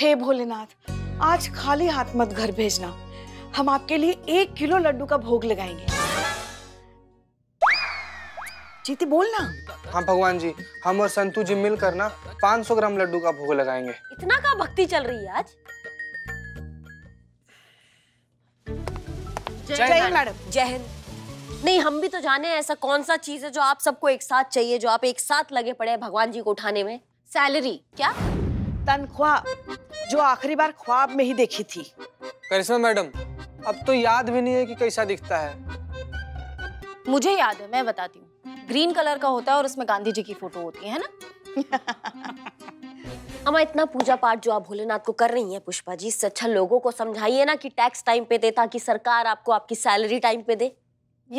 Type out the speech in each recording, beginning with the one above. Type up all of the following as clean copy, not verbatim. हे भोलेनाथ, आज खाली हाथ मत घर भेजना। हम आपके लिए 1 किलो लड्डू का भोग लगाएंगे। जीती बोलना। हाँ भगवान जी, हम और संतु जी मिलकर ना 500 ग्राम लड्डू का भोग लगाएंगे। इतना का भक्ति चल रही है आज। जय हिंद मैडम। जय हिंद। नहीं, हम भी तो जाने ऐसा कौन सा चीज है जो आप सबको एक साथ चाहिए, जो आप एक साथ लगे पड़े हैं भगवान जी को उठाने में। सैलरी क्या? तनख्वाह, जो आखिरी बार ख्वाब में ही देखी थी। करिश्मा मैडम, अब तो याद भी नहीं है कि कैसा दिखता है। मुझे याद है, मैं बताती हूँ। ग्रीन कलर का होता है और उसमें गांधी जी की फोटो होती है ना। अम्मा, इतना पूजा पाठ जो आप भोलेनाथ को कर रही हैं पुष्पा जी, इससे अच्छा लोगों को समझाइए ना कि टैक्स टाइम पे दे, ताकि सरकार आपको आपकी सैलरी टाइम पे दे।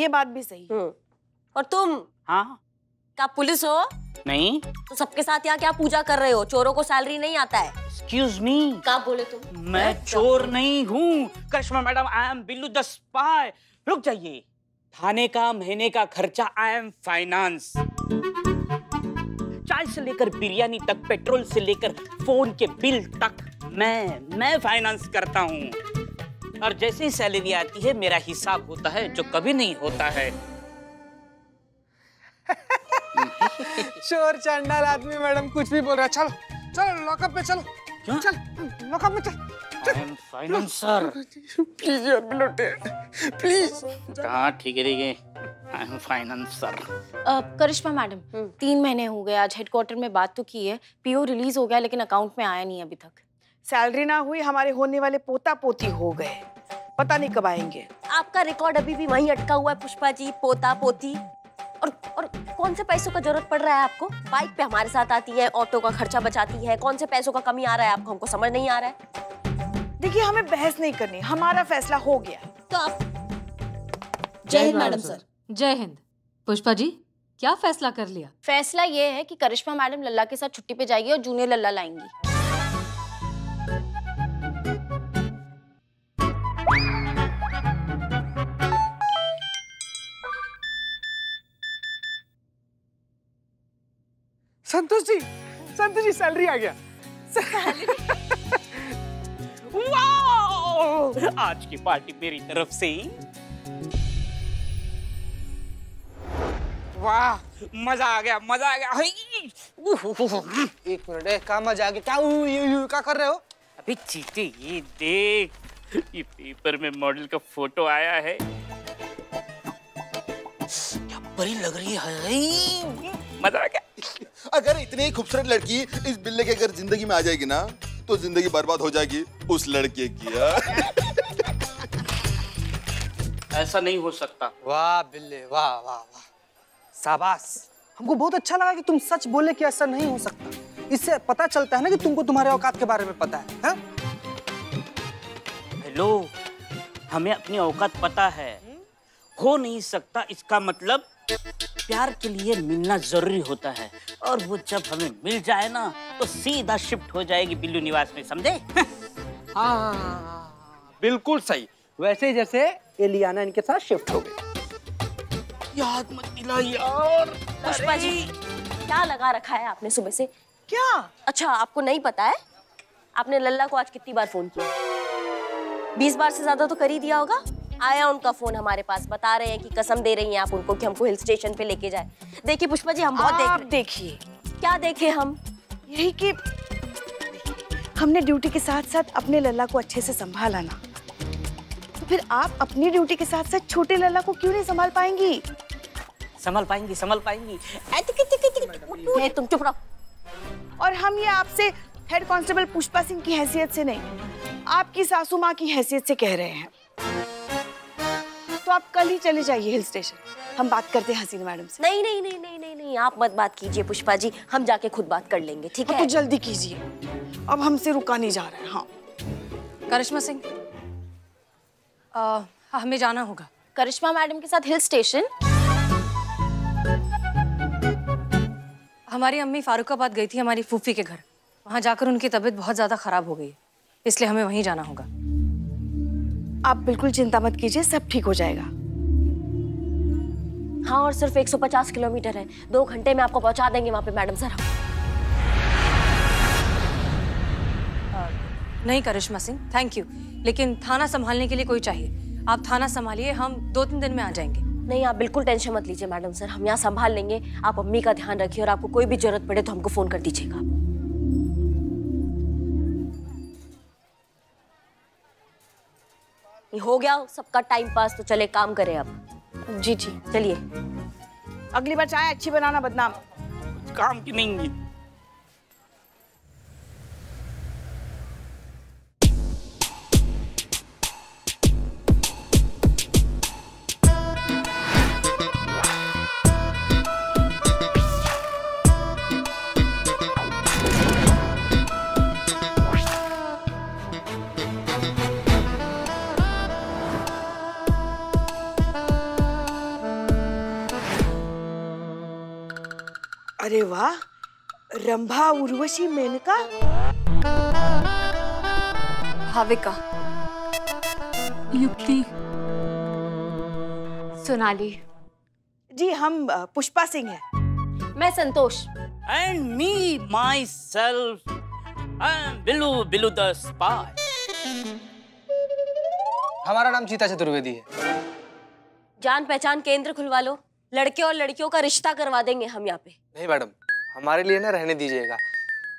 ये बात भी सही। और तुम? हाँ। क्या पुलिस हो? नहीं। तो सबके साथ यहाँ क्या पूजा कर रहे हो? चोरों को सैलरी नहीं आता है। Excuse me, क्या बोले तुम? मैं चोर नहीं हूँ Karishma madam. I am Billu the spa. रुक जाइए, थाने का महीने का खर्चा आई एम फाइनेंस। चाय से लेकर बिरयानी तक, पेट्रोल से लेकर फोन के बिल तक मैं फाइनेंस करता हूँ। और जैसे ही सैलरी आती है मेरा हिसाब होता है, जो कभी नहीं होता है। चोर चंडाल आदमी मैडम कुछ भी बोल रहा है। चल चल लॉकअप पे, चल क्या? चल लॉकअप में चल। फाइनेंसर प्लीज बिलोटे प्लीज। हाँ ठीक है ठीक है, I am financer. Karishma madam, 3 महीने हो गए, आज हेडक्वार्टर में बात तो की है। पीओ रिलीज हो गया लेकिन अकाउंट में आया नहीं अभी तक। सैलरी ना हुई, हमारे होने वाले पोता पोती हो गए, पता नहीं कब आएंगे। आपका रिकॉर्ड अभी भी वहीं अटका हुआ है पुष्पा जी, पोता पोती। और कौन से पैसों का जरूरत पड़ रहा है आपको? बाइक पे हमारे साथ आती है, ऑटो का खर्चा बचाती है। कौन से पैसों का कमी आ रहा है आपको? हमको समझ नहीं आ रहा है। देखिए, हमें बहस नहीं करनी, हमारा फैसला हो गया। तो आप? जय हिंद मैडम सर। जय हिंद। पुष्पा जी, क्या फैसला कर लिया? फैसला ये है कि करिश्मा मैडम लल्ला के साथ छुट्टी पे जाएगी और जूनियर लल्ला लाएंगी। संतोष जी सैलरी आ गया। वाओ, आज की पार्टी मेरी तरफ से। वाह, मजा आ गया, मजा आ गया। एक मिनट, क्या मजा आ गया? क्या क्या कर रहे हो? अभी चीते, ये देख, ये पेपर में मॉडल का फोटो आया है। क्या परी लग रही है, मजा आ गया। अगर इतनी खूबसूरत लड़की इस बिल्ले के घर जिंदगी में आ जाएगी ना, तो जिंदगी बर्बाद हो जाएगी उस लड़के की। ऐसा नहीं हो सकता। वाह बिल्ले, वाह वाह वाह, शाबाश। हमको बहुत अच्छा लगा कि तुम सच बोले कि ऐसा नहीं हो सकता। इससे पता चलता है ना कि तुमको तुम्हारे औकात के बारे में पता है। हा? हेलो, हमें अपनी औकात पता है। हो नहीं सकता इसका मतलब प्यार के लिए मिलना जरूरी होता है, और वो जब हमें मिल जाए ना तो सीधा शिफ्ट हो जाएगी बिल्लू निवास में, समझे? हाँ बिल्कुल सही। वैसे जैसे एलियाना इनके साथ शिफ्ट हो गई। याद मत दिला यार। पुष्पा जी, क्या लगा रखा है आपने सुबह से? क्या? अच्छा, आपको नहीं पता है? आपने लल्ला को आज कितनी बार फोन किया? 20 बार से ज्यादा तो कर ही दिया होगा। आया उनका फोन हमारे पास, बता रहे हैं कि कसम दे रही हैं आप उनको कि हमको हिल स्टेशन पे लेके जाए। देखिए पुष्पा जी, हम बहुत देख रहे हैं। देखिए क्या देखे हम? यही कि हमने ड्यूटी के साथ साथ अपने लल्ला को अच्छे से संभाला ना, तो फिर आप अपनी ड्यूटी के साथ साथ छोटे लल्ला को क्यों नहीं संभाल पाएंगी? संभाल पाएंगी। तुम चुप रहो। और हम ये आपसे हेड कांस्टेबल पुष्पा सिंह की हैसियत से नहीं, आपकी सासू माँ की हैसियत से कह रहे हैं। आप कल ही चले जाइए हिल स्टेशन, हम बात करते हैं हसीना मैडम से। नहीं, आप मत बात कीजिए पुष्पा जी, हम जाके खुद बात कर लेंगे, ठीक है? तो जल्दी कीजिए, अब हमसे रुका नहीं जा रहा है। हाँ करिश्मा सिंह, हमें जाना होगा करिश्मा मैडम के साथ हिल स्टेशन। हमारी अम्मी फारुखाबाद गई थी हमारी फूफी के घर, वहां जाकर उनकी तबीयत बहुत ज्यादा खराब हो गई, इसलिए हमें वहीं जाना होगा। आप बिल्कुल चिंता मत कीजिए, सब ठीक हो जाएगा। हाँ, और सिर्फ 150 किलोमीटर है, 2 घंटे में आपको पहुंचा देंगे वहां पे मैडम सर। नहीं करिश्मा सिंह, थैंक यू, लेकिन थाना संभालने के लिए कोई चाहिए। आप थाना संभालिए, हम 2-3 दिन में आ जाएंगे। नहीं, आप बिल्कुल टेंशन मत लीजिए मैडम सर, हम यहाँ संभाल लेंगे। आप अम्मी का ध्यान रखिए और आपको कोई भी जरूरत पड़े तो हमको फोन कर दीजिएगा। हो गया सबका टाइम पास, तो चले काम करें अब। जी जी, चलिए। अगली बार चाय अच्छी बनाना, बदनाम। कुछ काम की नहीं है। अरे वाह, रंभा, उर्वशी, मेनका, भाविका, युक्ति, सोनाली। जी, हम पुष्पा सिंह हैं। मैं Santosh. And me myself Billu the spa. हमारा नाम चीता चतुर्वेदी है। जान पहचान केंद्र खुलवा लो, लड़के और लड़कियों का रिश्ता करवा देंगे हम यहाँ पे। नहीं मैडम, हमारे लिए ना रहने दीजिएगा,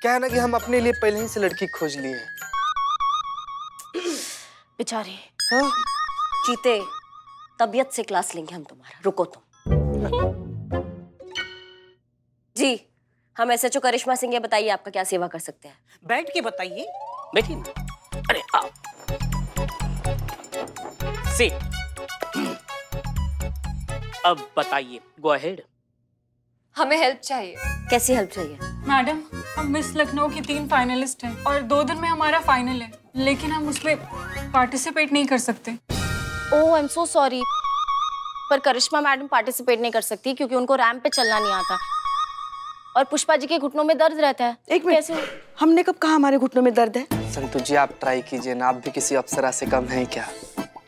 क्या है ना कि हम अपने लिए पहले ही से लड़की खोज लिए हैं। बेचारे हाँ? चीते, तबीयत से क्लास लेंगे हम तुम्हारा, रुको तुम। जी, हम एसएचओ करिश्मा सिंह, बताइए आपका क्या सेवा कर सकते हैं। बैठ के बताइए, बैठिए ना। अरे आप सी, अब बताइए, गो अहेड। हमें हेल्प चाहिए। कैसी हेल्प चाहिए? मैडम, हम मिस लखनऊ की 3 फाइनलिस्ट हैं और 2 दिन में हमारा फाइनल है, लेकिन हम उसमें पार्टिसिपेट नहीं कर सकते। ओह, आई एम सो सॉरी, पर करिश्मा मैडम पार्टिसिपेट नहीं कर सकती क्योंकि उनको रैंप पे चलना नहीं आता और पुष्पा जी के घुटनों में दर्द रहता है। एक मिनट, हमने कब कहा हमारे घुटनों में दर्द है? संतु जी, आप ट्राई कीजिए ना, आप भी किसी अप्सरा से कम है क्या?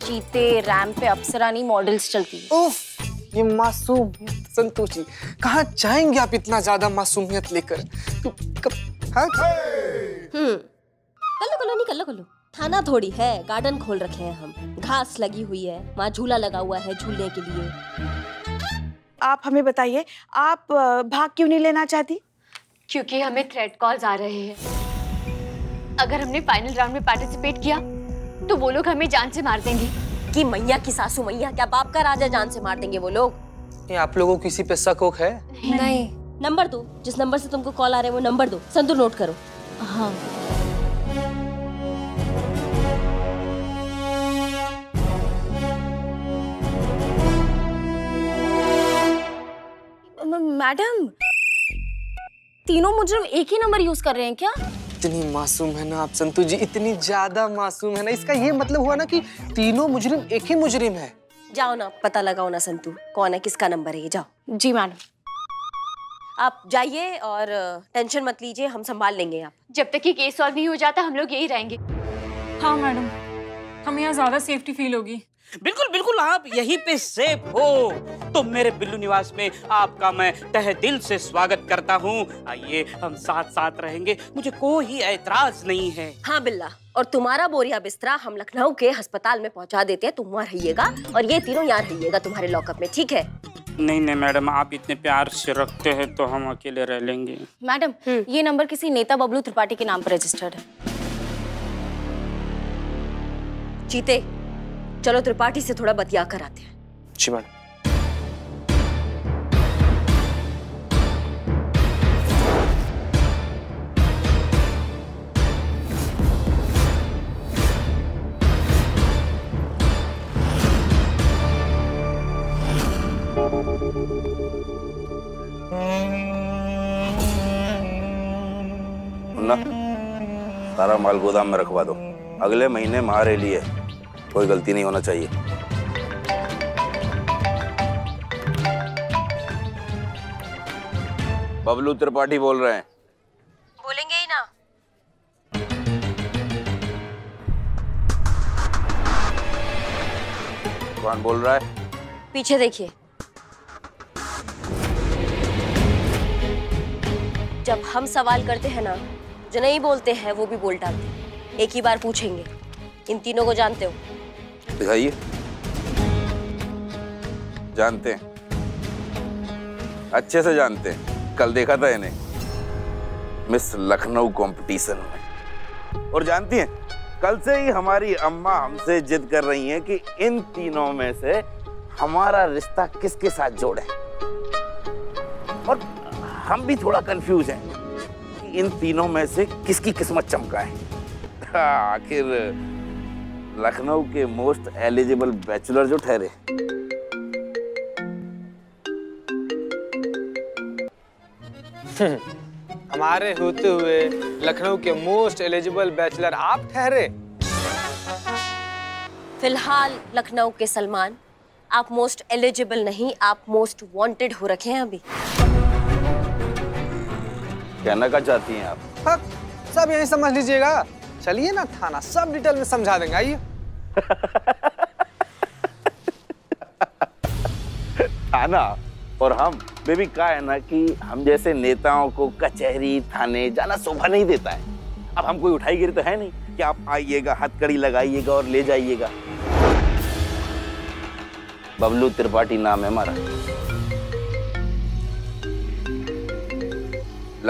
चीते, रैंप पे अप्सरा नहीं, मॉडल्स चलती। ये मासूम संतोषी, कहाँ जाएंगे आप इतना ज्यादा मासूमियत लेकर? कल्लो थाना थोड़ी है, गार्डन खोल रखे हैं हम, घास लगी हुई है, वहाँ झूला लगा हुआ है झूलने के लिए। आप हमें बताइए, आप भाग क्यों नहीं लेना चाहती? क्योंकि हमें थ्रेट कॉल्स आ रहे हैं, अगर हमने फाइनल राउंड में पार्टिसिपेट किया तो वो लोग हमें जान से मार देंगे। कि मैया की सासू मैया, क्या बाप का राजा, जान से मार देंगे वो लोग। नहीं, आप लोगों को किसी पे शक होक है? नहीं। नंबर दो, जिस नंबर से तुमको कॉल आ रहे हैं वो नंबर दो। संतु, नोट करो। हाँ, मैडम, तीनों मुजरिम एक ही नंबर यूज कर रहे हैं क्या? इतनी मासूम है ना आप संतु जी, इतनी ज्यादा मासूम है ना, इसका ये मतलब हुआ ना कि तीनों मुजरिम एक ही मुजरिम है। जाओ ना, पता लगाओ ना संतु, कौन है, किसका नंबर है ये, जाओ। जी मैडम, आप जाइए और टेंशन मत लीजिए, हम संभाल लेंगे। आप जब तक ये केस सॉल्व नहीं हो जाता हम लोग यही रहेंगे। हाँ मैडम, हमें यहाँ ज्यादा सेफ्टी फील होगी। बिल्कुल बिल्कुल, आप यहीं पे सेफ हो। तो मेरे बिल्लू निवास में आपका मैं तहे दिल से स्वागत करता हूँ। आइए, हम साथ साथ रहेंगे, मुझे कोई ऐतराज नहीं है। हाँ बिल्ला, और तुम्हारा बोरिया बिस्तरा हम लखनऊ के अस्पताल में पहुँचा देते हैं, तुम वहाँ रहिएगा और ये तीनों यहाँ रहिएगा तुम्हारे लॉकअप में, ठीक है? नहीं नहीं मैडम, आप इतने प्यार से रखते हैं तो हम अकेले रह लेंगे। मैडम, ये नंबर किसी नेता बबलू त्रिपाठी के नाम पर रजिस्टर्ड है। चीते, चलो त्रिपाठी से थोड़ा बतिया कर आते हैं। जी मैडम। मुन्ना, सारा माल गोदाम में रखवा दो, अगले महीने मारे लिए कोई गलती नहीं होना चाहिए। बबलू त्रिपाठी बोल रहे हैं। बोलेंगे ही ना। कौन बोल रहा है? पीछे देखिए। जब हम सवाल करते हैं ना, जो नहीं बोलते हैं वो भी बोल डालते हैं। एक ही बार पूछेंगे, इन तीनों को जानते हो? दिखाइए। जानते हैं, अच्छे से जानते हैं, कल देखा था इन्हें मिस लखनऊ कंपटीशन में। और जानती हैं कल से ही हमारी अम्मा हमसे जिद कर रही हैं कि इन तीनों में से हमारा रिश्ता किसके साथ जोड़े, और हम भी थोड़ा कंफ्यूज हैं कि इन तीनों में से किसकी किस्मत चमका है। आखिर लखनऊ के मोस्ट एलिजिबल बैचलर जो ठहरे, हमारे होते हुए लखनऊ के मोस्ट एलिजिबल बैचलर आप ठहरे। फिलहाल लखनऊ के सलमान, आप मोस्ट एलिजिबल नहीं, आप मोस्ट वांटेड हो रखे हैं। अभी कहना क्या चाहती हैं आप? हाँ, सब यही समझ लीजिएगा। चलिए ना थाना, सब डिटेल में समझा देंगे, आइए। थाना और हम बेबी, कहा है ना कि हम जैसे नेताओं को कचहरी थाने जाना शोभा नहीं देता है। अब हम कोई उठाई गिरी तो है नहीं कि आप आइएगा, हथकड़ी लगाइएगा और ले जाइएगा। बबलू त्रिपाठी नाम है हमारा।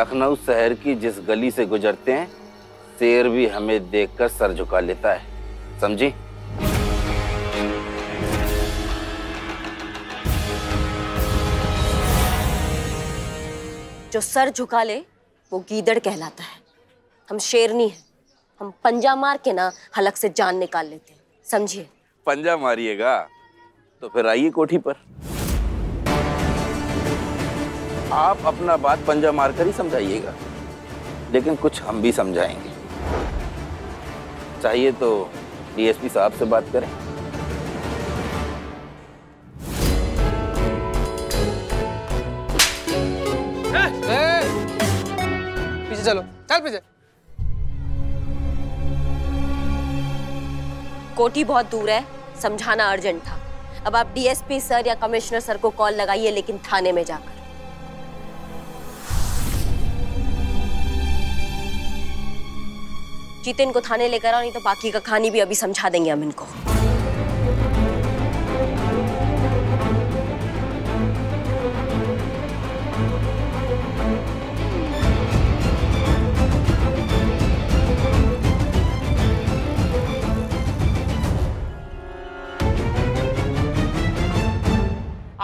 लखनऊ शहर की जिस गली से गुजरते हैं, शेर भी हमें देखकर सर झुका लेता है, समझी? जो सर झुका ले वो गीदड़ कहलाता है। हम शेर नहीं है, हम पंजा मार के ना हलक से जान निकाल लेते हैं, समझिए। पंजा मारिएगा तो फिर आइए कोठी पर। आप अपना बात पंजा मारकर ही समझाइएगा, लेकिन कुछ हम भी समझाएंगे। चाहिए तो डीएसपी साहब से बात करें। पीछे चलो, चल पीछे। कोठी बहुत दूर है, समझाना अर्जेंट था। अब आप डीएसपी सर या कमिश्नर सर को कॉल लगाइए, लेकिन थाने में जाकर। जितिन को थाने लेकर आओ, नहीं तो बाकी का कहानी भी अभी समझा देंगे हम इनको।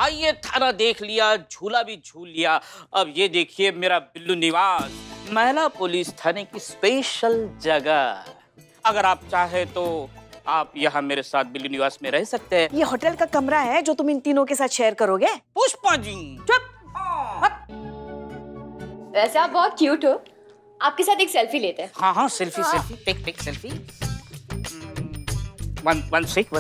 आइए, थाना देख लिया, झूला भी झूल लिया, अब ये देखिए मेरा बिल्लू निवास, महिला पुलिस थाने की स्पेशल जगह। अगर आप चाहे तो आप यहाँ मेरे साथ बिल्लू निवास में रह सकते हैं। ये होटल का कमरा है जो तुम इन तीनों के साथ शेयर करोगे। पुष्पा जी चुप। वैसे आप बहुत क्यूट हो, आपके साथ एक सेल्फी लेते हैं। हाँ हाँ, selfie selfie, take take selfie. One sec.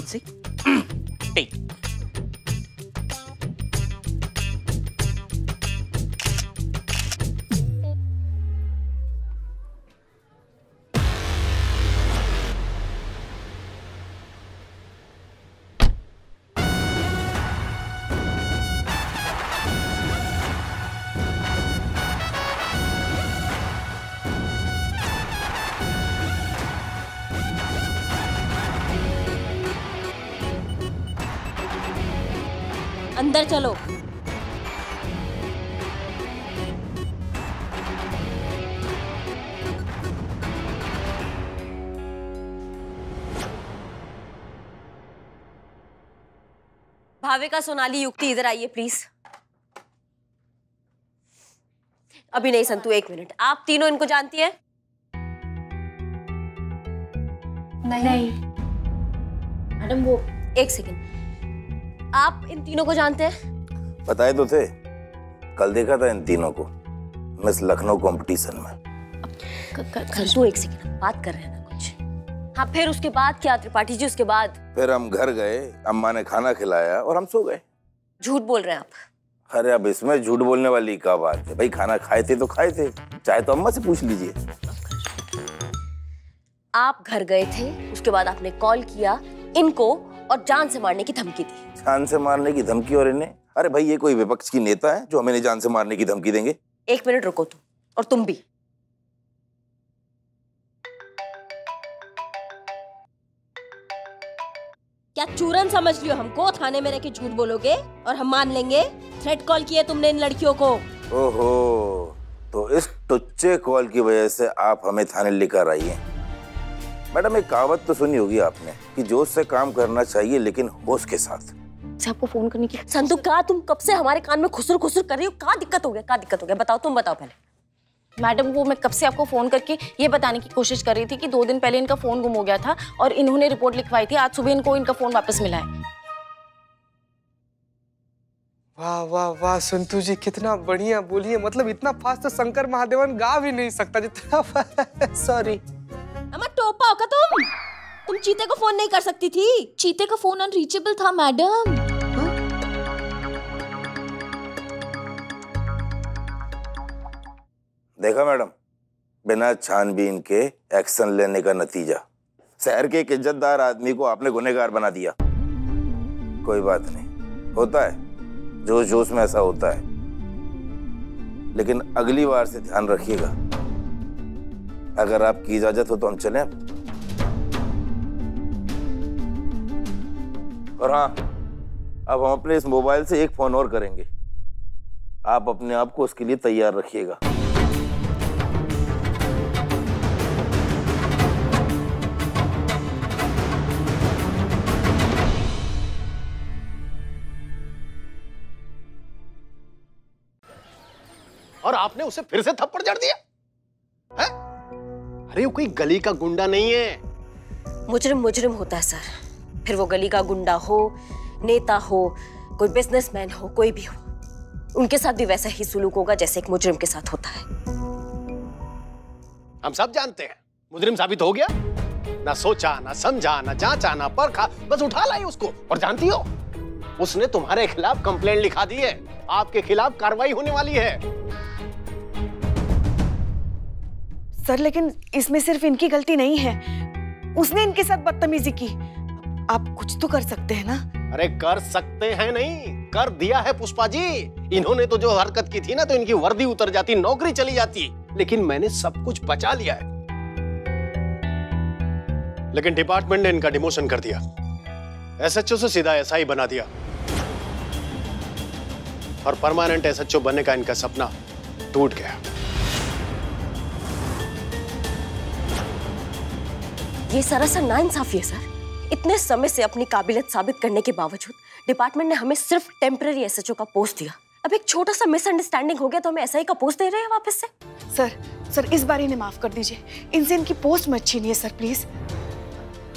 अंदर चलो। भाविका, सोनाली, युक्ति, इधर आइए प्लीज। अभी नहीं संतु, एक मिनट। आप तीनों इनको जानती हैं? नहीं। मैडम वो एक सेकेंड, आप इन तीनों को जानते हैं? बताए तो थे, कल देखा था इन तीनों को मिस लखनऊ कंपटीशन में। संतु एक सेकंड, बात कर रहे हैं ना कुछ। हाँ, फिर उसके बाद क्या त्रिपाठी जी? उसके बाद फिर हम घर गए, अम्मा ने खाना खिलाया और हम सो गए। झूठ बोल रहे हैं आप। अरे अब इसमें झूठ बोलने वाली क्या बात है भाई, खाना खाए थे तो खाए थे, चाहे तो अम्मा से पूछ लीजिए। आप घर गए थे, उसके बाद आपने कॉल किया इनको और जान से मारने की धमकी दी। जान से मारने की धमकी और इन्हें? अरे भाई, ये कोई विपक्ष की नेता है जो हमें जान से मारने की धमकी देंगे? एक मिनट रुको तुम, और तुम भी। क्या चूरन समझ लियो हमको? थाने में रह के झूठ बोलोगे और हम मान लेंगे? थ्रेट कॉल किए तुमने इन लड़कियों को। ओहो, तो इस टुच्चे कॉल की वजह से आप हमें थाने लेकर आई हैं। मैडम, एक कहावत तो सुनी होगी आपने कि जोश से काम करना चाहिए लेकिन होश के साथ। साहब को फोन करने की। संतु, का तुम कब से हमारे कान में खुसर खुसर कर रही हो? का दिक्कत हो गया? का दिक्कत हो गया? बताओ, तुम बताओ पहले। मैडम, वो मैं कब से आपको फोन करके ये बताने की कोशिश कर रही थी कि 2 दिन पहले इनका फोन गुम हो गया था और इन्होंने रिपोर्ट लिखवाई थी। आज सुबह इनको इनका फोन वापस मिला है। वाह वाह वाह संतु जी, कितना बढ़िया बोली है। मतलब इतना फास्ट तो शंकर महादेवन गा भी नहीं सकता जितना। सॉरी अमर, टोपा हो का तुम चीते को फोन नहीं कर सकती थी? चीते का फोन अनरीचेबल था मैडम। देखा मैडम, बिना छानबीन के एक्शन लेने का नतीजा। शहर के एक इज्जतदार आदमी को आपने गुनहगार बना दिया। कोई बात नहीं, होता है, जोश जोश में ऐसा होता है। लेकिन अगली बार से ध्यान रखिएगा। अगर आपकी इजाजत हो तो हम चलें। और हाँ, अब हम अपने इस मोबाइल से एक फोन और करेंगे। आप अपने आप को उसके लिए तैयार रखिएगा। और आपने उसे फिर से थप्पड़ जड़ दिया है? अरे वो कोई गली का गुंडा नहीं है। मुजरिम मुजरिम होता है सर, फिर वो गली का गुंडा हो, नेता हो, कोई बिजनेसमैन हो, कोई भी हो, उनके साथ भी वैसा ही सुलूक होगा जैसे एक मुजरिम के साथ होता है। हम सब जानते हैं मुजरिम साबित हो गया। ना सोचा, ना समझा, ना जांचा, ना परखा, बस उठा लाई उसको। और जानती हो, उसने तुम्हारे खिलाफ कंप्लेंट लिखा दी है। आपके खिलाफ कार्रवाई होने वाली है सर। लेकिन इसमें सिर्फ इनकी गलती नहीं है, उसने इनके साथ बदतमीजी की। आप कुछ तो कर सकते हैं ना? अरे कर सकते हैं नहीं, कर दिया है पुष्पा जी। इन्होंने तो जो हरकत की थी ना, तो इनकी वर्दी उतर जाती, नौकरी चली जाती, लेकिन मैंने सब कुछ बचा लिया है। लेकिन डिपार्टमेंट ने इनका डिमोशन कर दिया। एसएचओ से सीधा एसआई बना दिया। और परमानेंट एसएचओ बनने का इनका सपना टूट गया। ये सरासर नाइंसाफी है सर। इतने समय से अपनी काबिलियत साबित करने के बावजूद डिपार्टमेंट ने हमें सिर्फ टेम्पररी एसएचओ का पोस्ट दिया। अब एक छोटा सा मिसअंडरस्टैंडिंग हो गया तो हमें एसआई का पोस्ट दे रहे हैं वापस से। सर इस बार इन्हें माफ कर दीजिए। इनसे इनकी पोस्ट मत छीनिए सर, प्लीज।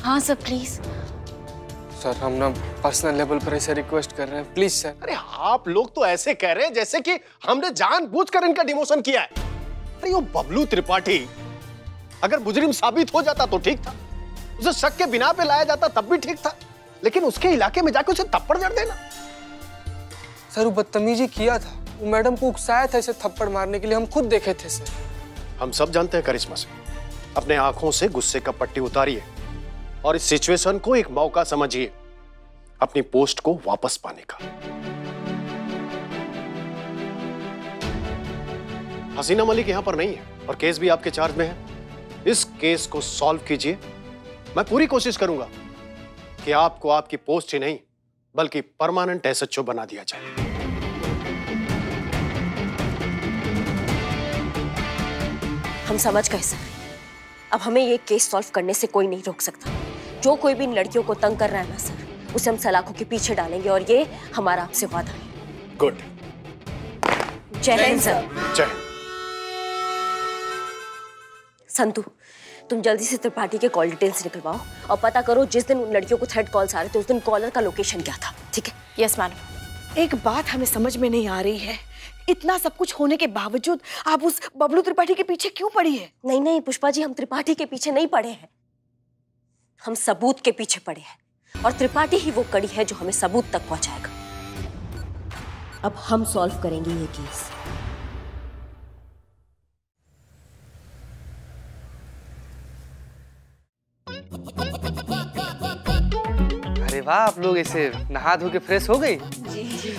हाँ सर, प्लीज। सर, हम ना पर्सनल लेवल पर ऐसे रिक्वेस्ट कर रहे हैं, प्लीज सर। अरे आप लोग तो ऐसे कह रहे हैं जैसे कि हमने जानबूझकर इनका डिमोशन किया है। अरे वो बबलू त्रिपाठी अगर मुजरिम साबित हो जाता तो ठीक था, उसे शक के बिना पे लाया जाता तब भी ठीक था, लेकिन उसके इलाके में जाके उसे थप्पड़ जड़ देना। सर, वो बदतमीजी किया था, वो मैडम को उकसाया था इसे थप्पड़ मारने के लिए। हम खुद देखे थे सर। हम सब जानते हैं करिश्मा से। अपने आंखों से गुस्से का पट्टी उतारिए और इस सिचुएशन को एक मौका समझिए अपनी पोस्ट को वापस पाने का। हसीना मलिक यहां पर नहीं है और केस भी आपके चार्ज में है। इस केस को सॉल्व कीजिए। मैं पूरी कोशिश करूंगा कि आपको आपकी पोस्ट ही नहीं बल्कि परमानेंट एसएचओ बना दिया जाए। हम समझ गए सर। अब हमें ये केस सॉल्व करने से कोई नहीं रोक सकता। जो कोई भी इन लड़कियों को तंग कर रहा है ना सर, उसे हम सलाखों के पीछे डालेंगे और ये हमारा आपसे वादा है। गुड। जय हिंद सर। जय हिंद। संतु, तुम जल्दी से त्रिपाठी के कॉल डिटेल्स निकलवाओ और पता करो जिस दिन उन लड़कियों को थ्रेड कॉल्स आ रहे थे उस दिन कॉलर का लोकेशन क्या था, ठीक है? Yes madam. एक बात हमें समझ में नहीं आ रही है, इतना सब कुछ होने के बावजूद आप उस बबलू त्रिपाठी के पीछे क्यों पड़ी है? नहीं नहीं पुष्पा जी, हम त्रिपाठी के पीछे नहीं पड़े हैं, हम सबूत के पीछे पड़े हैं। और त्रिपाठी ही वो कड़ी है जो हमें सबूत तक पहुंचाएगा। अब हम सॉल्व करेंगे ये केस। अरे वाह, आप लोग ऐसे नहा धो के फ्रेश हो गई? जी जी।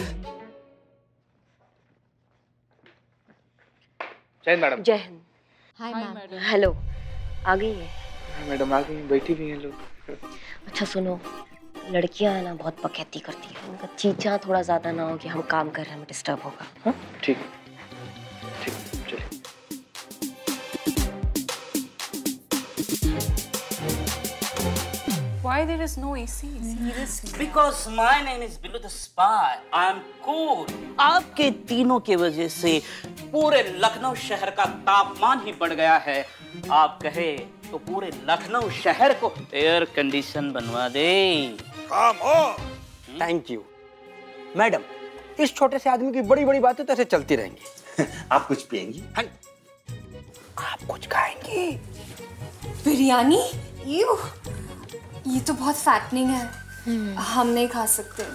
जय मैडम। जय हिंद। Hi madam. हेलो, आ गई है? हाँ मैडम, आ गई, बैठी भी हैं लोग। अच्छा सुनो, लड़कियां है ना बहुत बकैती करती हैं, उनका चीचा थोड़ा ज्यादा ना हो कि हम काम कर रहे हैं, हमें डिस्टर्ब होगा। हाँ ठीक ठीक, चलिए। Why there is no AC? Seriously? Because my name is Billu the Spa. I'm cool. आपके तीनों के वजह से पूरे लखनऊ शहर का तापमान ही बढ़ गया है। आप कहे तो पूरे लखनऊ शहर को एयर कंडीशन बनवा दे। Come on. Thank you. Madam, इस छोटे से आदमी की बड़ी-बड़ी बातें तो ऐसे चलती रहेंगी। आप कुछ पिएंगी? हाँ। आप कुछ खाएंगी? बिरयानी? यू? ये तो बहुत फैटनिंग है। हम नहीं खा सकते।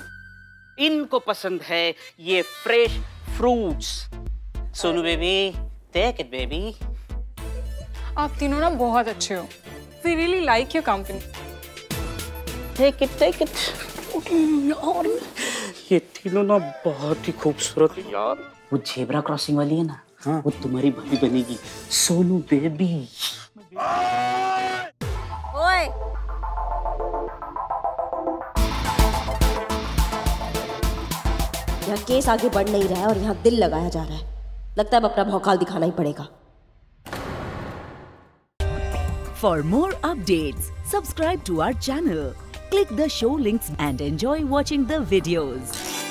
इनको पसंद है ये fresh fruits. Sonu baby, take it baby. आप तीनों ना बहुत अच्छे हो। We really like your company. Take it, take it. यार ये तीनों ना बहुत ही खूबसूरत है यार। वो जेब्रा क्रॉसिंग वाली है ना, हाँ? वो तुम्हारी भाभी बनेगी सोनू बेबी। ओए यहाँ केस आगे बढ़ नहीं रहा है और यहाँ दिल लगाया जा रहा है। लगता है अब अपना भौकाल दिखाना ही पड़ेगा। For more updates, subscribe to our channel, click the show links and enjoy watching the videos.